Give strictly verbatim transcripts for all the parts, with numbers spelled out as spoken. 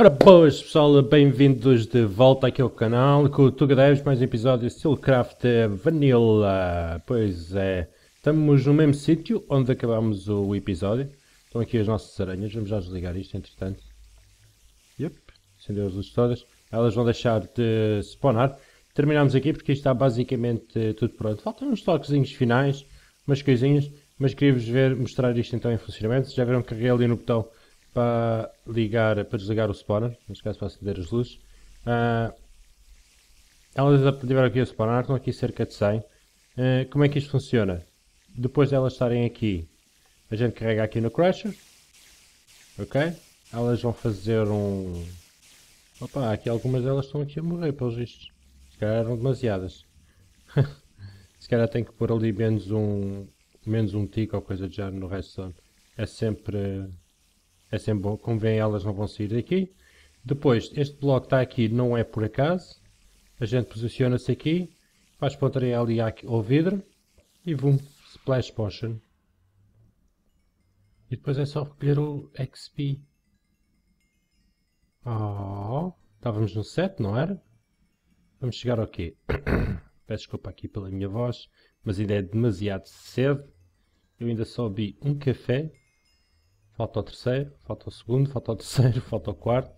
Ora boas pessoal, bem-vindos de volta aqui ao canal com o Tuga Daves, mais um episódio de Steelcraft Vanilla. Pois é, estamos no mesmo sítio onde acabámos o episódio. Estão aqui as nossas aranhas, vamos já desligar isto entretanto. Yep, acendeu as luzes todas. Elas vão deixar de spawnar. Terminamos aqui porque isto está basicamente tudo pronto. Faltam uns toquezinhos finais, umas coisinhas, mas queria-vos ver, mostrar isto então em funcionamento. Já viram que carreguei ali no botão para ligar, para desligar o spawner, neste caso para acender as luzes. Uh, elas estiveram aqui a spawnar, estão aqui cerca de cem. Uh, como é que isto funciona? Depois de elas estarem aqui, a gente carrega aqui no Crusher, ok? Elas vão fazer um... Opa, aqui algumas delas estão aqui a morrer pelos vistos. Se calhar eram demasiadas. Se calhar tem que pôr ali menos um, menos um tico ou coisa de já no resto. É sempre... É sempre bom, como veem elas não vão sair daqui. Depois, este bloco está aqui, não é por acaso. A gente posiciona-se aqui, faz pontaria ali ao vidro e vum, Splash Potion. E depois é só recolher o X P. Oh, estávamos no sete, não era? Vamos chegar ao quê? Peço desculpa aqui pela minha voz, mas ainda é demasiado cedo. Eu ainda só vi um café. Falta o terceiro, falta o segundo, falta o terceiro, falta o quarto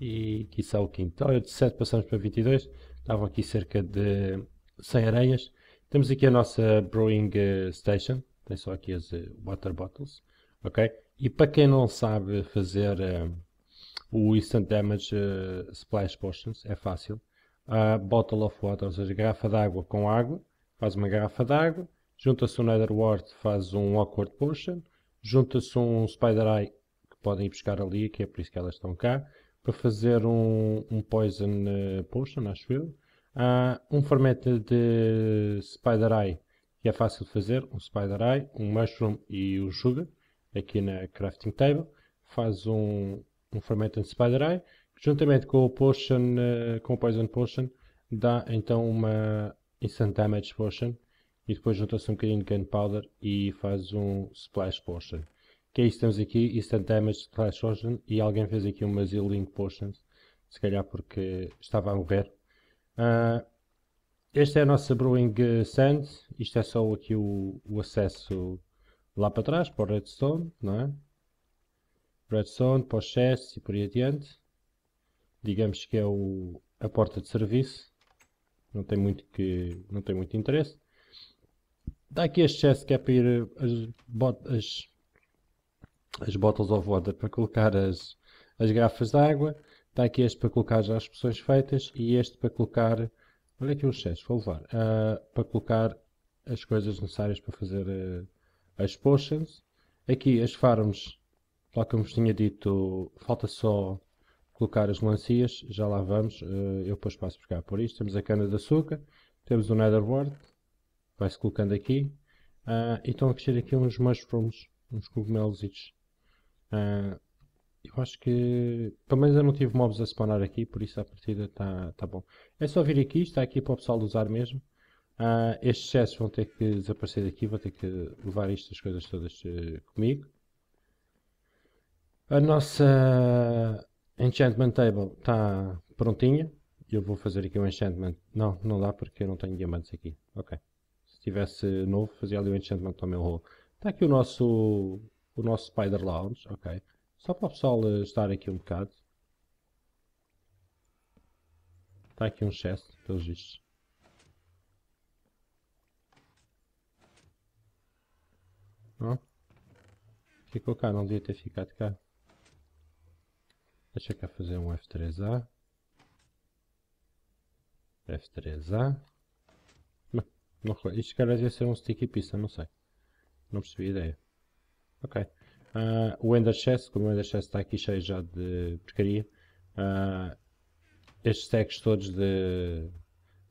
e quiçá o quinto. Olha, de sete passamos para vinte e dois, estavam aqui cerca de cem aranhas. Temos aqui a nossa Brewing Station, tem só aqui as Water Bottles, ok? E para quem não sabe fazer um, o Instant Damage uh, Splash Potions, é fácil. A Bottle of Water, ou seja, garrafa d'água com água, faz uma garrafa d'água, junta-se um Nether Wart, faz um Awkward Potion, junta-se um Spider-Eye que podem ir buscar ali, que é por isso que elas estão cá, para fazer um, um Poison Potion, acho eu. Uh, um fermento de Spider-Eye, que é fácil de fazer, um Spider-Eye, um Mushroom e o Sugar, aqui na Crafting Table. Faz um, um fermento de Spider-Eye, que juntamente com o, potion, uh, com o Poison Potion, dá então uma Instant Damage Potion. E depois junta-se um bocadinho de Gunpowder e faz um Splash Potion. Que é isso que temos aqui, Instant Damage Splash Potion. E alguém fez aqui umas Healing Potions, se calhar porque estava a morrer. Uh, esta é a nossa Brewing Sand. Isto é só aqui o, o acesso lá para trás, para o Redstone, não é? Redstone, para os chests e por aí adiante. Digamos que é o, a porta de serviço. Não tem muito, que, não tem muito interesse. Dá aqui este chest que é para ir as, bot as, as bottles of water, para colocar as, as garrafas de água. Dá aqui este para colocar já as porções feitas e este para colocar, olha aqui o chest, vou levar, uh, para colocar as coisas necessárias para fazer uh, as potions. Aqui as farms, lá como vos tinha dito, falta só colocar as melancias, já lá vamos, uh, eu depois passo por cá por isto. Temos a cana de açúcar, temos o Nether Wart. Vai-se colocando aqui. Uh, e estão a crescer aqui uns mushrooms, uns cogumelos. Uh, eu acho que... Pelo menos eu não tive mobs a spawnar aqui, por isso a partida está tá bom. É só vir aqui, está aqui para o pessoal usar mesmo. Uh, estes excessos vão ter que desaparecer daqui, vou ter que levar estas coisas todas uh, comigo. A nossa Enchantment Table está prontinha. Eu vou fazer aqui um Enchantment... Não, não dá porque eu não tenho diamantes aqui. Ok. Se tivesse novo, fazia ali um enchantment ao meu rolo. Está aqui o nosso, o nosso Spider Lounge, ok. Só para o pessoal estar aqui um bocado. Está aqui um chest, pelos vistos. Não? Ficou cá, não devia ter ficado cá. Deixa cá fazer um F três A. F três A. Não, isto cara ia ser um sticky pizza, não sei. Não percebi a ideia. Ok. Uh, o Ender Chest, como o Ender Chest está aqui cheio já de porcaria. Uh, estes stacks todos de,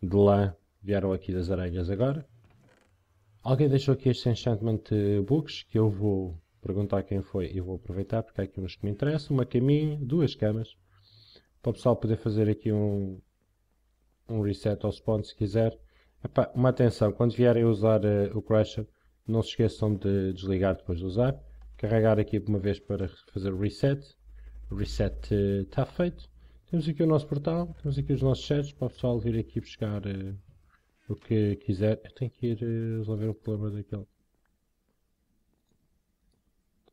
de lã vieram aqui das aranhas agora. Alguém deixou aqui este Enchantment Books, que eu vou perguntar quem foi e vou aproveitar, porque há aqui uns que me interessam. Uma caminha, duas camas. Para o pessoal poder fazer aqui um, um reset ao spawn se quiser. Epá, uma atenção, quando vierem a usar uh, o Crusher, não se esqueçam de desligar depois de usar, carregar aqui uma vez para fazer o reset, reset está feito. Temos aqui o nosso portal, temos aqui os nossos chats para o pessoal vir aqui buscar uh, o que quiser. Eu tenho que ir uh, resolver o problema daquele. Tenho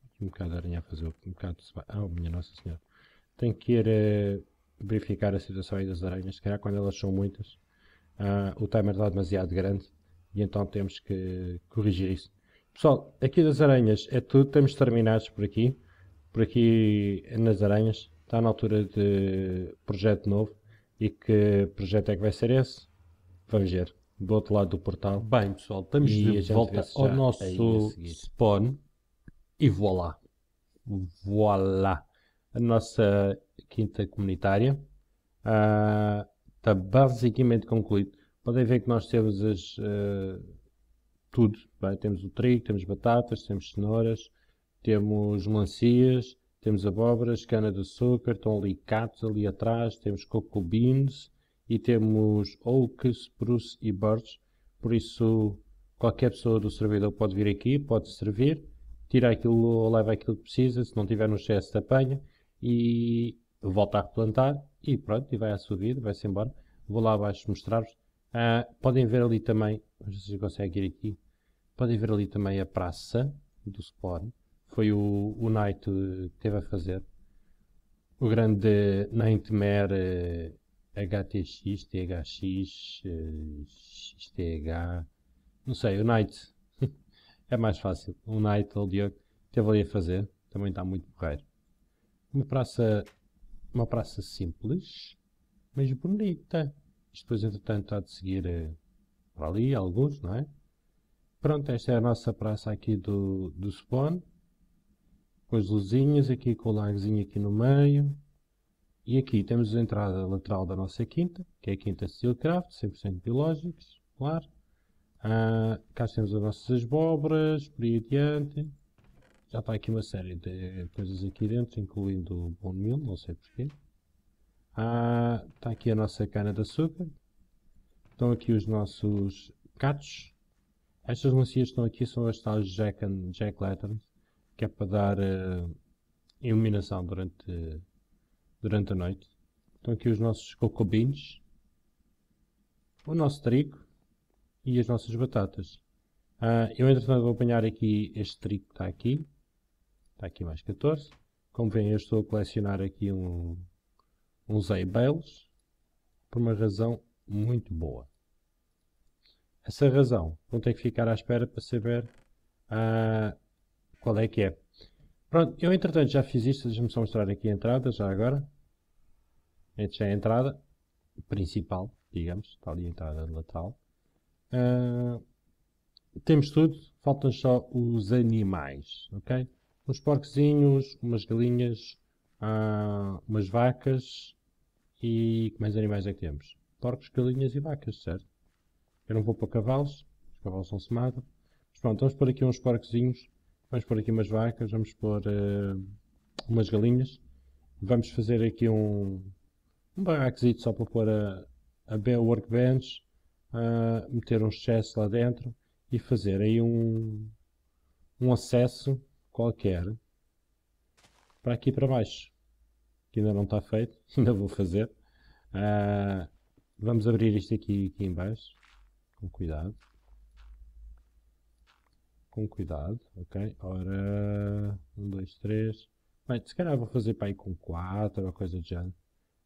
aqui um bocado de aranha a fazer, um bocado de... Ah, minha Nossa Senhora. Tenho que ir uh, verificar a situação aí das aranhas, se calhar quando elas são muitas. Uh, o timer está demasiado grande e então temos que corrigir isso. Pessoal, aqui das aranhas é tudo, estamos terminados por aqui. Por aqui nas aranhas. Está na altura de projeto novo. E que projeto é que vai ser esse? Vamos ver. Do outro lado do portal. Bem, pessoal, estamos e de volta ao nosso spawn. E voilá. Voilá. A nossa quinta comunitária. Ah, está basicamente concluído. Podem ver que nós temos as, uh, tudo. Bem, temos o trigo, temos batatas, temos cenouras, temos melancias. Temos abóboras, cana-de-açúcar, estão ali catos ali atrás, temos coco beans e temos oak, spruce e birch. Por isso, qualquer pessoa do servidor pode vir aqui, pode servir, tira aquilo ou leva aquilo que precisa, se não tiver no excesso apanha e volta a replantar e pronto, e vai à sua vida, vai-se embora. Vou lá abaixo mostrar-vos. Ah, podem ver ali também, vocês conseguem ir aqui, podem ver ali também a praça do spawn. Foi o, o Knight que teve a fazer. O grande Nightmare H T X, T H X, X T H. Não sei, o Knight. É mais fácil. O Knight, o Diogo, teve ali a fazer. Também está muito porreiro. Uma praça, uma praça simples, mas bonita. Isto depois, entretanto, há de seguir para ali, alguns, não é? Pronto, esta é a nossa praça aqui do, do spawn. Com as luzinhas aqui, com o lagozinho aqui no meio. E aqui temos a entrada lateral da nossa quinta, que é a quinta Steelcraft, cem por cento biológicos, claro. Ah, cá temos as nossas abóboras, por aí adiante. Já está aqui uma série de coisas aqui dentro, incluindo o bone meal, não sei porquê. Ah, está aqui a nossa cana de açúcar. Estão aqui os nossos cachos. Estas melancias que estão aqui são as tais Jack, and, Jack Lanterns, que é para dar uh, iluminação durante, uh, durante a noite. Estão aqui os nossos cocobinhos, o nosso trigo e as nossas batatas. Uh, eu entretanto vou apanhar aqui este trigo que está aqui, está aqui mais catorze. Como veem, eu estou a colecionar aqui um, uns hay-bales por uma razão muito boa. Essa razão vão ter que ficar à espera para saber uh, qual é que é. Pronto, eu entretanto já fiz isto, deixa-me só mostrar aqui a entrada, já agora. Esta é a entrada principal, digamos, está ali a entrada lateral. Uh, temos tudo, faltam só os animais, ok? Uns porcozinhos, umas galinhas, uh, umas vacas e que mais animais é que temos? Porcos, galinhas e vacas, certo? Eu não vou para cavalos, os cavalos são semados. Mas pronto, vamos pôr aqui uns porcozinhos. Vamos pôr aqui umas vacas, vamos pôr uh, umas galinhas. Vamos fazer aqui um, um barraquezito só para pôr a, a Bell Workbench, uh, meter uns chests lá dentro e fazer aí um, um acesso qualquer para aqui para baixo, que ainda não está feito, ainda vou fazer. Uh, vamos abrir isto aqui, aqui em baixo, com cuidado. Com cuidado, ok? Ora, um, dois, três. Bem, se calhar vou fazer para aí com quatro ou coisa do género.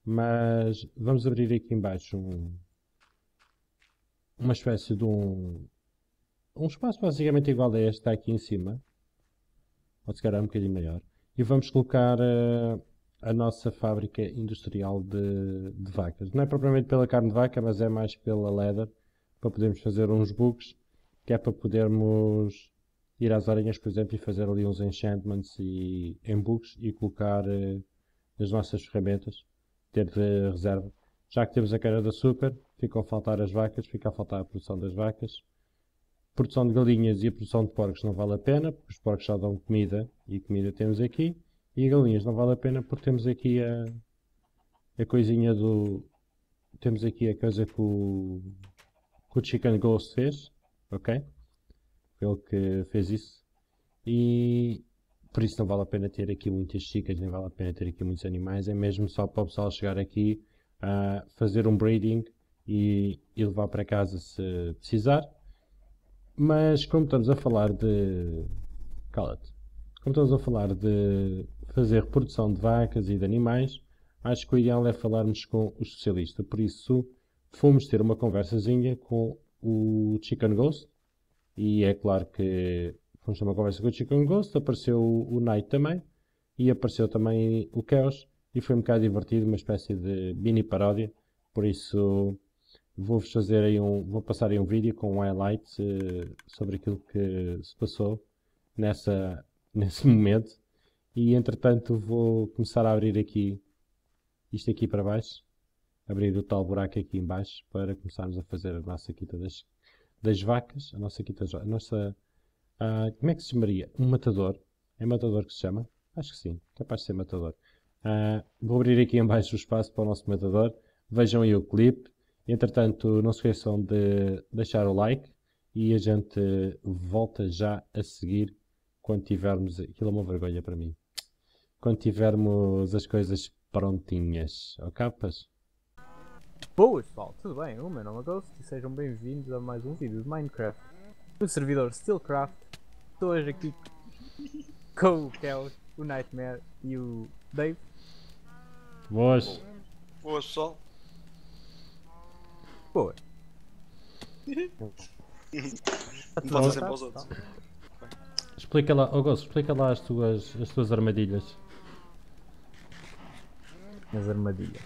Mas vamos abrir aqui em baixo um, uma espécie de um, um espaço basicamente igual a este que está aqui em cima. Ou se calhar um bocadinho maior. E vamos colocar uh, a nossa fábrica industrial de, de vacas. Não é propriamente pela carne de vaca, mas é mais pela leather. Para podermos fazer uns bugs, que é para podermos ir às aranhas, por exemplo, e fazer ali uns enchantments e embooks e colocar uh, as nossas ferramentas, ter de reserva. Já que temos a cana de açúcar, ficam a faltar as vacas, fica a faltar a produção das vacas. Produção de galinhas e a produção de porcos não vale a pena, porque os porcos já dão comida, e comida temos aqui. E galinhas não vale a pena porque temos aqui a, a coisinha do... Temos aqui a coisa que o, que o Chicken Ghost fez. Ok? Foi ele que fez isso. E por isso não vale a pena ter aqui muitas chicas, nem vale a pena ter aqui muitos animais, é mesmo só para o pessoal chegar aqui, uh, fazer um breeding e, e levar para casa se precisar. Mas como estamos a falar de... cala-te. Como estamos a falar de fazer reprodução de vacas e de animais, acho que o ideal é falarmos com o especialista, por isso fomos ter uma conversazinha com o Chicken Ghost, e é claro que fomos ter uma conversa com o Chicken Ghost, apareceu o Knight também, e apareceu também o Chaos, e foi um bocado divertido, uma espécie de mini paródia, por isso vou-vos fazer aí um, vou passar aí um vídeo com um highlight uh, sobre aquilo que se passou nessa... nesse momento, e entretanto vou começar a abrir aqui isto aqui para baixo, abrir o tal buraco aqui em baixo para começarmos a fazer a nossa quinta das, das vacas, a nossa quinta, a nossa, uh, como é que se chamaria? Um matador, é matador que se chama? Acho que sim, capaz de ser matador. Uh, vou abrir aqui em baixo o espaço para o nosso matador, vejam aí o clipe, entretanto não se esqueçam de deixar o like e a gente volta já a seguir. Quando tivermos, aquilo é uma vergonha para mim, quando tivermos as coisas prontinhas, ó capas? Boas pessoal, tudo bem? O meu nome é Ghost e sejam bem-vindos a mais um vídeo de Minecraft no servidor Steelcraft. Estou hoje aqui com o Chaos, o Nightmare e o Dave. Boas! Boas pessoal! Boas! Não passa sempre aos outros. Explica lá, oh Ghost, explica lá as tuas, as tuas armadilhas. As armadilhas.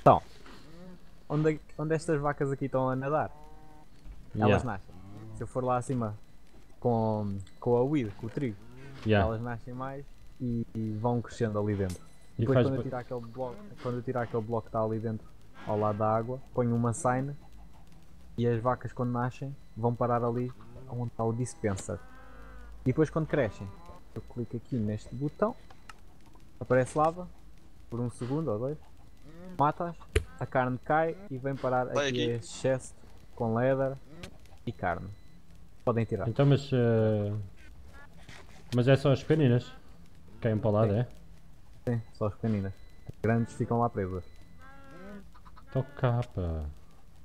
Então, onde, onde estas vacas aqui estão a nadar, yeah. Elas nascem. Se eu for lá acima com, com a weed, com o trigo, yeah. Elas nascem mais e, e vão crescendo ali dentro. E depois quando eu, tirar aquele bloco, quando eu tirar aquele bloco que está ali dentro, ao lado da água, ponho uma sign e as vacas quando nascem vão parar ali onde está o dispenser. E depois quando crescem, eu clico aqui neste botão, aparece lava, por um segundo ou dois, matas, a carne cai e vem parar aqui, aqui este chest com leather e carne. Podem tirar. Então mas... Uh... mas é só as pequeninas? Caem para o lado, é? Sim, só as pequeninas. As grandes ficam lá presas. Tô capa.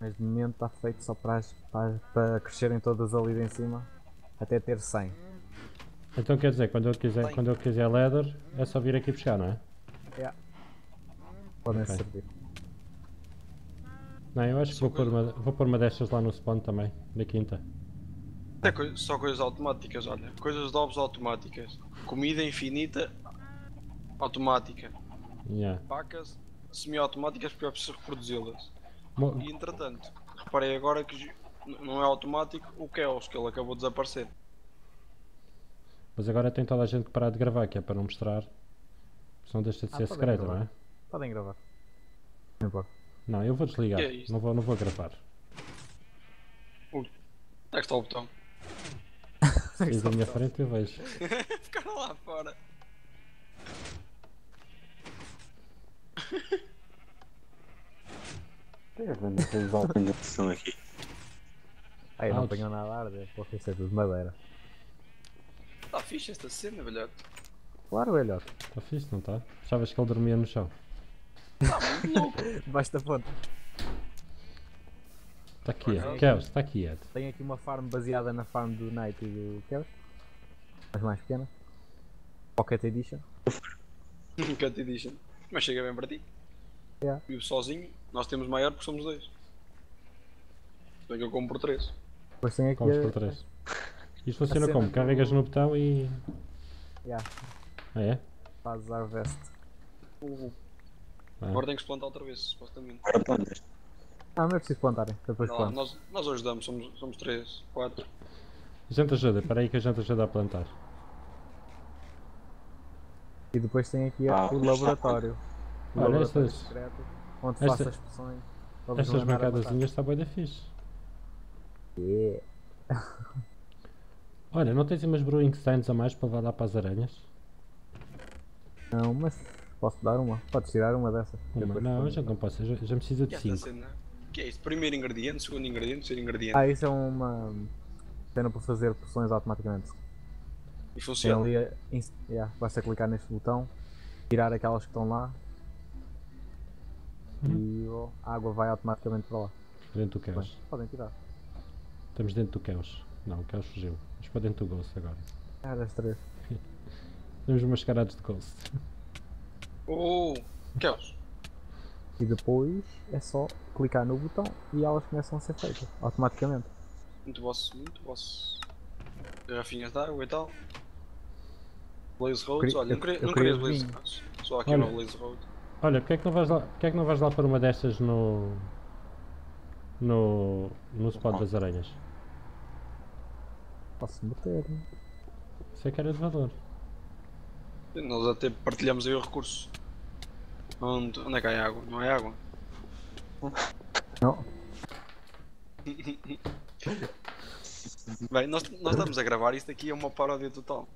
Mas de momento está feito só para, as, para, para crescerem todas ali de em cima, até ter cem. Então quer dizer, quando eu quiser, quando eu quiser leather, é só vir aqui buscar, não é? Yeah. Podem okay. Servir. Não, eu acho que vou pôr, uma, vou pôr uma destas lá no spawn também, da quinta. É co só coisas automáticas, olha. Coisas novas automáticas. Comida infinita automática. Yeah. Vacas semi-automáticas porque eu preciso reproduzi-las. Mo e entretanto, reparei agora que não é automático o Chaos, que ele acabou de desaparecer. Mas agora tem toda a gente que parar de gravar, que é para não mostrar. Senão deixa de ah, ser secreto, gravar. Não é? Podem gravar. Não importa. Não, eu vou desligar. É não, vou, não vou gravar. Ui. Onde é que está o botão? Fiz da minha frente e eu vejo. Ficaram lá fora. Tem a ver com os alpinhos que estão aqui. Ai, não apanhou nada a arde. Vou oferecer tudo de madeira. Tá fixe esta cena, velhote. Claro, velhote. Tá fixe, não tá? Achavas que ele dormia no chão? Tá muito louco. Debaixo da ponte. Tá quieto, Chaos, tá quieto. Tenho aqui uma farm baseada na farm do Knight e do Chaos. Mas mais pequena. Pocket Edition. Pocket Edition. Mas chega bem para ti. Yeah. Vivo sozinho, nós temos maior porque somos dois. Então eu como por três. Pois tem aqui Comes a... por três. Isto funciona como? Carregas no botão e... Yeah. Ah é? Fazes harvest. Uhum. Ah. Agora tenho que se plantar outra vez, supostamente. Ah, não é preciso plantarem, depois não, plantar. Nós, nós ajudamos, somos, somos três, quatro. A gente ajuda, espera aí que a gente ajuda a plantar. E depois tem aqui ah, o laboratório. O olha laboratório estas... secreto, onde esta... faço as poções. Estas bancadazinhas está bué da fixe. Yeah. Olha, não tens umas brewing stands a mais para levar lá para as aranhas? Não, mas posso dar uma. Podes tirar uma dessas. Uma? Não, eu já não posso, já, já me precisa de cinco. O que é isso? Primeiro ingrediente, segundo ingrediente, terceiro ingrediente. Ah, isso é uma cena para fazer poções automaticamente. E funciona. É ali, yeah, basta clicar neste botão, tirar aquelas que estão lá uhum. e oh, a água vai automaticamente para lá. Dentro do Chaos. Bem, podem tirar. Estamos dentro do Chaos. Não, o Chaos fugiu. Mas para dentro do Ghost agora. Ah, das três. Estamos mascarados de Ghost. Oh, Chaos. E depois é só clicar no botão e elas começam a ser feitas automaticamente. Muito boss, muito boss. Garrafinhas de água e tal. Blaze Roads, olha, eu, não queria, não queria Blaze Roads. Só aqui no Blaze Road. Olha, porque é que não vais lá, porque é que não vais lá para uma destas no. no. no spot oh. das aranhas? Posso meter. Isso é que era de valor. Nós até partilhamos aí o recurso. Onde, onde é que há água? Não é água? Não. Bem, nós, nós estamos a gravar isto aqui, é uma paródia total.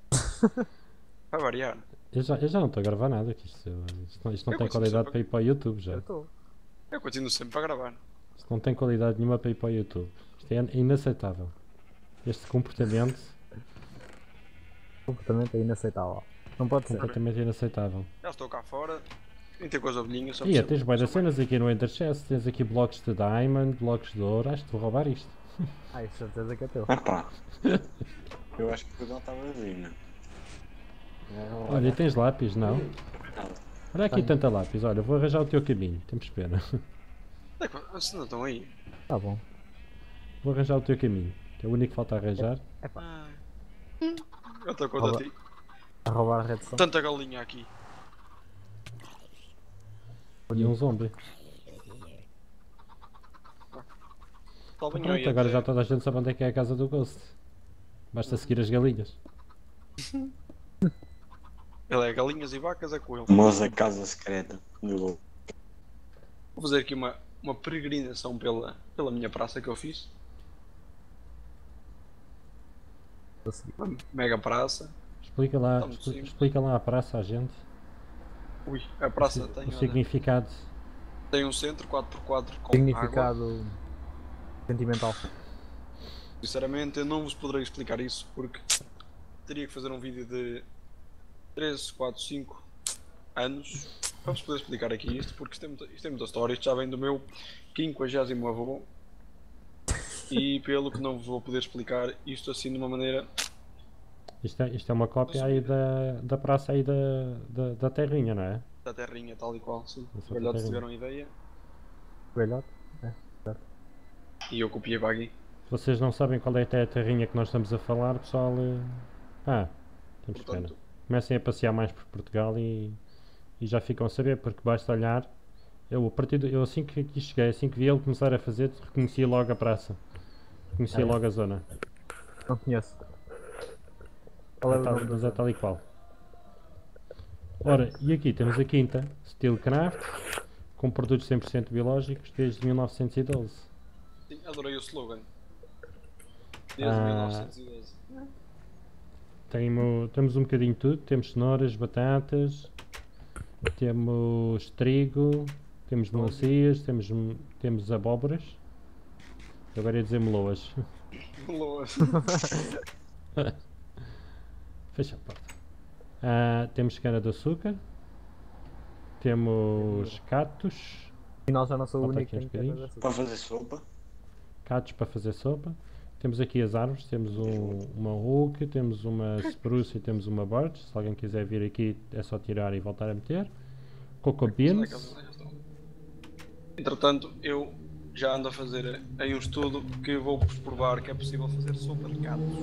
Vai variar. Eu já, eu já não estou a gravar nada, que isto, isto não, isto não tem qualidade a... para ir para o YouTube já. Eu estou. Eu continuo sempre a gravar. Isto não tem qualidade nenhuma para ir para o YouTube. Isto é inaceitável. Este comportamento... O comportamento é inaceitável. Não pode ser. Completamente inaceitável. Já estou cá fora. E tem coisa oblinha, só yeah, tens boas cenas aqui no Ender Chest, tens aqui blocos de diamond, blocos de ouro, acho que vou roubar isto. Ai, certeza que é teu. Epá. Eu acho que o pudão estava vazio. Olha, tens lápis, não? Olha aqui tanta lápis, olha, vou arranjar o teu caminho, temos pena. Vocês não estão aí? Tá bom. Vou arranjar o teu caminho, que é o único que falta arranjar. Epá. Eu estou contra ti. A roubar a redução. Tanta galinha aqui. E um zombie. Ah, pronto, agora já toda a gente sabe onde é que é a casa do Ghost. Basta seguir as galinhas. Ele é galinhas e vacas é com ele. Famosa casa secreta. Vou fazer aqui uma, uma peregrinação pela, pela minha praça que eu fiz. Uma mega praça. Explica lá, expl, explica lá a praça à gente. Ui, a praça o, tem o significado. Tem um centro quatro por quatro com significado água. Sentimental. Sinceramente eu não vos poderei explicar isso porque teria que fazer um vídeo de três, quatro, cinco anos para vos poder explicar aqui isto, porque isto é muita, isto é muita história, isto já vem do meu quinquagésimo avô e pelo que não vos vou poder explicar isto assim de uma maneira. Isto é, isto é uma cópia aí da, da praça aí da, da, da terrinha, não é? Da terrinha, tal e qual, sim. Os velhotes tiveram ideia. Velhote? É, certo. E eu copiei para aqui. Se vocês não sabem qual é até a terrinha que nós estamos a falar, pessoal... Ah, temos pena. Comecem a passear mais por Portugal e, e já ficam a saber, porque basta olhar. Eu, a partir do, eu assim que aqui cheguei, assim que vi ele começar a fazer, reconheci logo a praça. Reconheci é. logo a zona. Não conheço. Mas é tal e qual. Ora, e aqui temos a quinta, Steelcraft, com produtos cem por cento biológicos desde mil novecentos e doze. Sim, adorei o slogan. Desde ah, mil novecentos e doze. Temos, temos um bocadinho de tudo, temos cenouras, batatas, temos trigo, temos melancias, temos, temos abóboras. Eu agora ia dizer meloas. Meloas. Fecha a porta. Uh, temos cana de açúcar. Temos catos. E nós já não somos o único para fazer sopa. Catos para fazer sopa. Temos aqui as árvores. Temos um, uma oak, temos uma spruce e temos uma birch. Se alguém quiser vir aqui é só tirar e voltar a meter. Coco beans. Entretanto eu já ando a fazer aí um estudo que eu vou-vos provar que é possível fazer sopa de catos.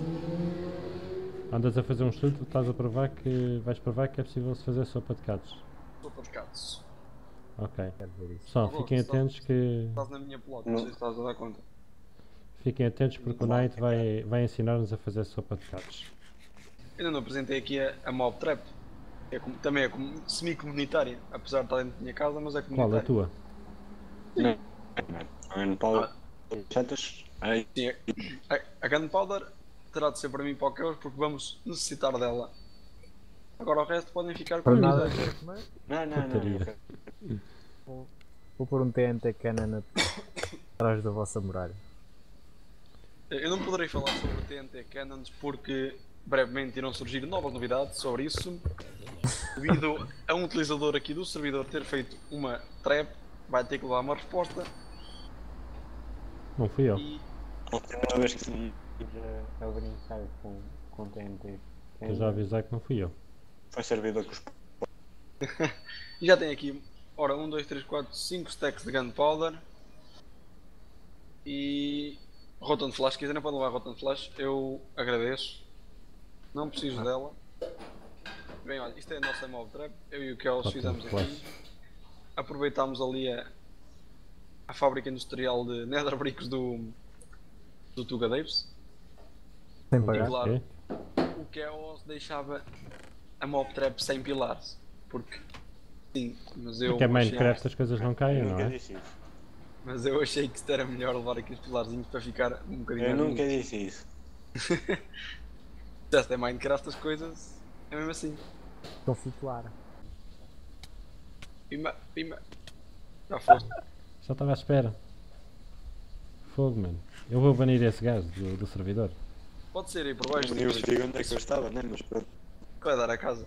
Andas a fazer um estudo, estás a provar que vais provar que é possível se fazer sopa de gatos. Sopa de gatos. Ok. Pessoal, fiquem atentos que... Estás na minha plot, não sei se estás a dar conta. Fiquem atentos porque o Knight vai, vai ensinar-nos a fazer sopa de gatos. Ainda não apresentei aqui a, a Mob Trap. É como, também é semi-comunitária, apesar de estar dentro da minha casa, mas é comunitária. Qual a tua? Sim. A Gunpowder... A Gunpowder... terá de ser para mim para o Chaos porque vamos necessitar dela. Agora o resto podem ficar com nada. Não, não, não. Vou, vou pôr um T N T cannon atrás da vossa muralha. Eu não poderei falar sobre T N T cannons porque brevemente irão surgir novas novidades sobre isso. Devido a um utilizador aqui do servidor ter feito uma trap, vai ter que levar uma resposta. Não fui eu. E... uma vez que a brincar com, com T N T. Eu já avisei que não fui eu. Foi servidor que os... E já tem aqui, ora, um, dois, três, quatro, cinco stacks de Gunpowder. E... Rotom Flash, se quiserem podem levar Rotom Flash, eu agradeço. Não preciso dela. Bem, olha, isto é a nossa Mob Trap, eu e o Chaos fizemos aqui. Aproveitámos ali a, a fábrica industrial de Nether Bricks do, do Tuga Daves. Sem pagar. E claro, o Chaos deixava a Mob Trap sem pilares. Porque, sim, mas eu... Porque é Minecraft, as coisas não caem, não é? Mas eu achei que era melhor levar aqui os pilarzinhos para ficar um bocadinho... Eu nunca disse isso. Já se é Minecraft, as coisas é mesmo assim. Estão situar. Pima, pima. Já foste. Já estava à espera. Fogo, mano. Eu vou banir esse gajo do, do servidor. Pode ser aí por baixo. Eu digo onde é que eu estava, né? Mas pronto. Vai dar a casa.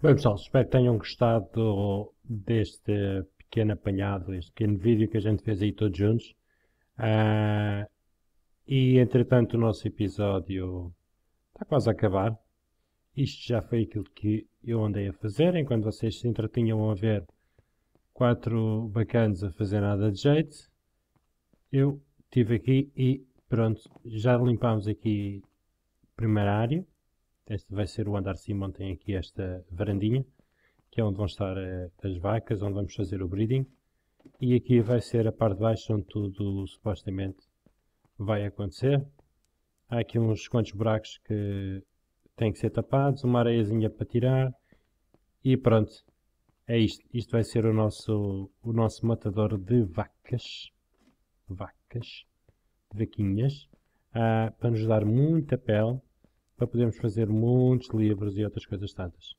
Bem, pessoal, espero que tenham gostado deste pequeno apanhado, este pequeno vídeo que a gente fez aí todos juntos. Uh, e entretanto o nosso episódio está quase a acabar. Isto já foi aquilo que eu andei a fazer, enquanto vocês se entretinham a ver quatro bacanas a fazer nada de jeito. Eu estive aqui e pronto, já limpámos aqui a primeira área. Este vai ser o andar cima, onde tem aqui esta varandinha, que é onde vão estar as vacas, onde vamos fazer o breeding. E aqui vai ser a parte de baixo onde tudo supostamente vai acontecer. Há aqui uns quantos buracos que têm que ser tapados, uma areiazinha para tirar. E pronto, é isto. Isto vai ser o nosso, o nosso matador de vacas. Vacas. Vaquinhas. Ah, para nos dar muita pele, para podermos fazer muitos livros e outras coisas tantas.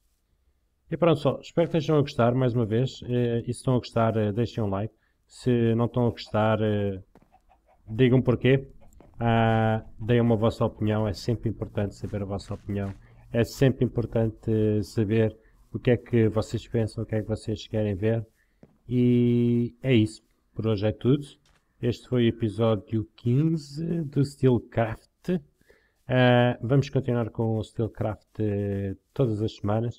E pronto, pessoal, espero que estejam a gostar mais uma vez. E se estão a gostar, deixem um like. Se não estão a gostar, digam porquê. Ah, deem uma vossa opinião. É sempre importante saber a vossa opinião. É sempre importante saber o que é que vocês pensam, o que é que vocês querem ver. E é isso. Por hoje é tudo. Este foi o episódio quinze do Steelcraft. Ah, vamos continuar com o Steelcraft todas as semanas.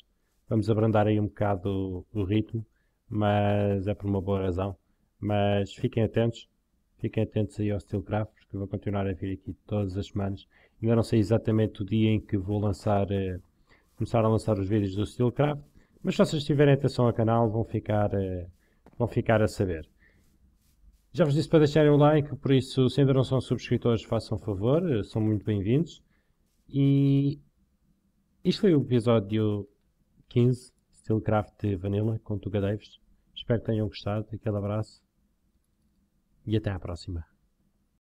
Vamos abrandar aí um bocado o ritmo, mas é por uma boa razão. Mas fiquem atentos, fiquem atentos aí ao Steelcraft, porque eu vou continuar a vir aqui todas as semanas. Ainda não sei exatamente o dia em que vou lançar, eh, começar a lançar os vídeos do Steelcraft, mas se vocês tiverem atenção ao canal vão ficar, eh, vão ficar a saber. Já vos disse para deixarem o like, por isso se ainda não são subscritores façam favor, são muito bem-vindos. E isto foi o episódio quinze, Steelcraft Vanilla com Tuga Daves. Espero que tenham gostado. Aquele abraço e até à próxima.